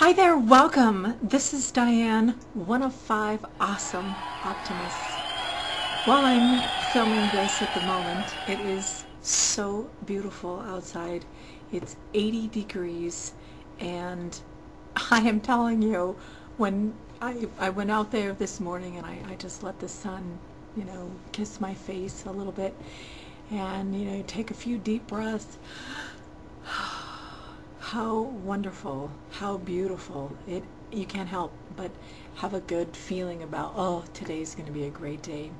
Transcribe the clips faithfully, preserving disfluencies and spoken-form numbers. Hi there, welcome. This is Diane, one of five awesome optimists. While I'm filming this at the moment, it is so beautiful outside. It's eighty degrees, and I am telling you, when I, I went out there this morning and I, I just let the sun, you know, kiss my face a little bit and, you know, take a few deep breaths. How wonderful, how beautiful. It, you can't help but have a good feeling about, oh, today's going to be a great day.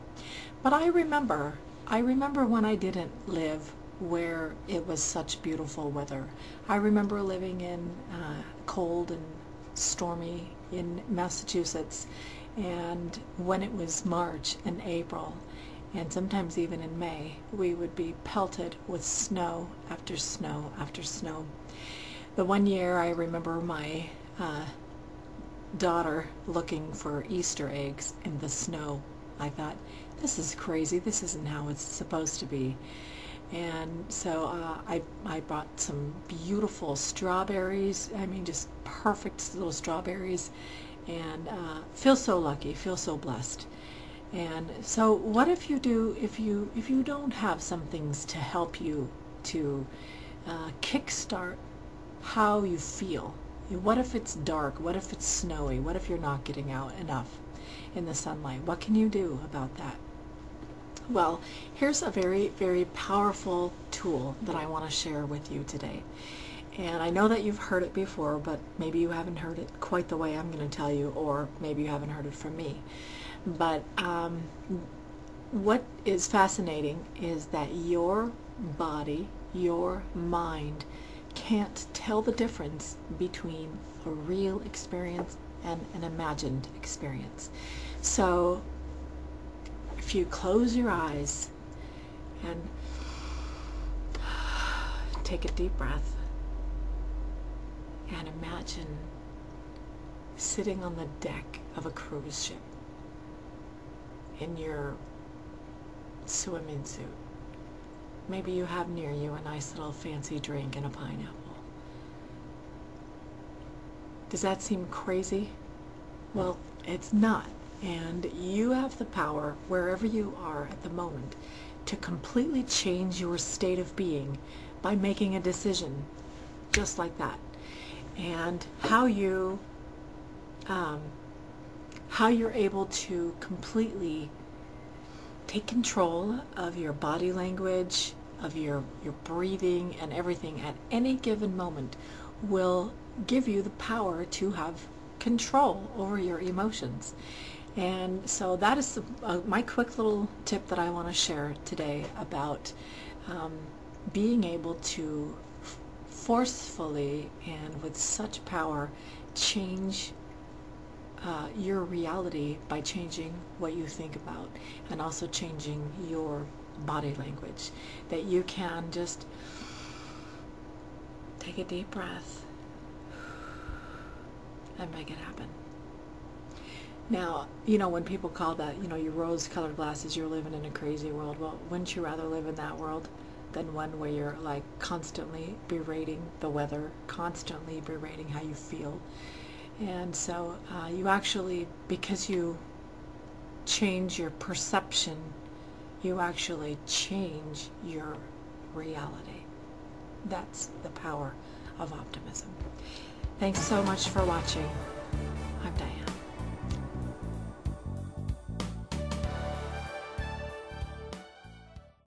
But I remember, I remember when I didn't live where it was such beautiful weather. I remember living in uh, cold and stormy in Massachusetts, and when it was March and April, and sometimes even in May, we would be pelted with snow after snow after snow. The one year I remember my uh, daughter looking for Easter eggs in the snow. I thought, this is crazy. This isn't how it's supposed to be. And so uh, I, I bought some beautiful strawberries. I mean, just perfect little strawberries. And uh, feel so lucky, feel so blessed. And so what if you do, if you, if you don't have some things to help you to uh, kickstart how you feel? What if it's dark? What if it's snowy? What if you're not getting out enough in the sunlight? What can you do about that? Well, here's a very, very powerful tool that I want to share with you today. And I know that you've heard it before, but maybe you haven't heard it quite the way I'm going to tell you, or maybe you haven't heard it from me. But um, what is fascinating is that your body, your mind, can't tell the difference between a real experience and an imagined experience. So if you close your eyes and take a deep breath and imagine sitting on the deck of a cruise ship in your swimming suit. Maybe you have near you a nice little fancy drink and a pineapple. Does that seem crazy? Well, it's not. And you have the power, wherever you are at the moment, to completely change your state of being by making a decision, just like that. And how you, um, how you're able to completely take control of your body language, of your, your breathing and everything at any given moment will give you the power to have control over your emotions. And so that is the, uh, my quick little tip that I want to share today about um, being able to forcefully and with such power change Uh, your reality by changing what you think about, and also changing your body language. That you can just take a deep breath and make it happen. Now, you know, when people call that, you know, your rose-colored glasses, you're living in a crazy world. Well, wouldn't you rather live in that world than one where you're like constantly berating the weather, constantly berating how you feel? And so uh, you actually, because you change your perception, you actually change your reality. That's the power of optimism. Thanks so much for watching. I'm Diane.